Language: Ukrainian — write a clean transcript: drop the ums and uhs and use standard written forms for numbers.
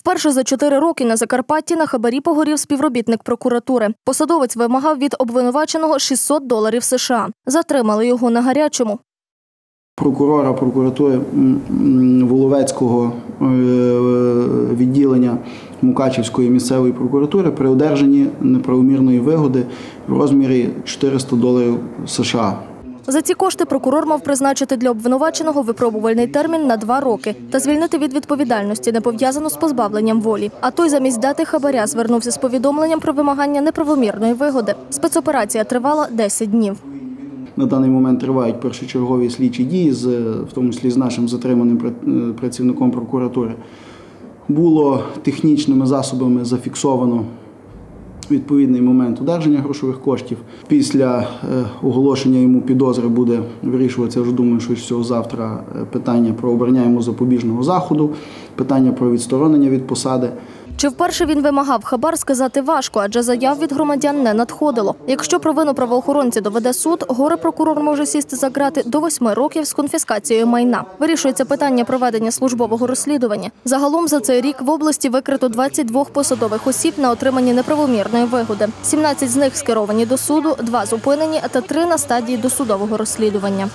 Вперше за 4 роки на Закарпатті на хабарі погорів співробітник прокуратури. Посадовець вимагав від обвинуваченого $600 США. Затримали його на гарячому. Прокурора прокуратури Воловецького відділення Мукачівської місцевої прокуратури при одержанні неправомірної вигоди в розмірі $400 США. За ці кошти прокурор мав призначити для обвинуваченого випробувальний термін на 2 роки та звільнити від відповідальності, не пов'язану з позбавленням волі. А той замість дати хабаря звернувся з повідомленням про вимагання неправомірної вигоди. Спецоперація тривала 10 днів. На даний момент тривають першочергові слідчі дії, в тому числі з нашим затриманим працівником прокуратури. Було технічними засобами зафіксовано відповідний момент одержання грошових коштів. Після оголошення йому підозри буде вирішуватися, я вже думаю, що всього завтра, питання про обрання йому запобіжного заходу, питання про відсторонення від посади. Чи вперше він вимагав хабар, сказати важко, адже заяв від громадян не надходило. Якщо провину правоохоронці доведе суд, горе-прокурор може сісти за ґрати до 8 років з конфіскацією майна. Вирішується питання проведення службового розслідування. Загалом за цей рік в області викрито 22 посадових осіб на отриманні неправомірної вигоди. 17 з них скеровані до суду, 2 зупинені та 3 на стадії досудового розслідування.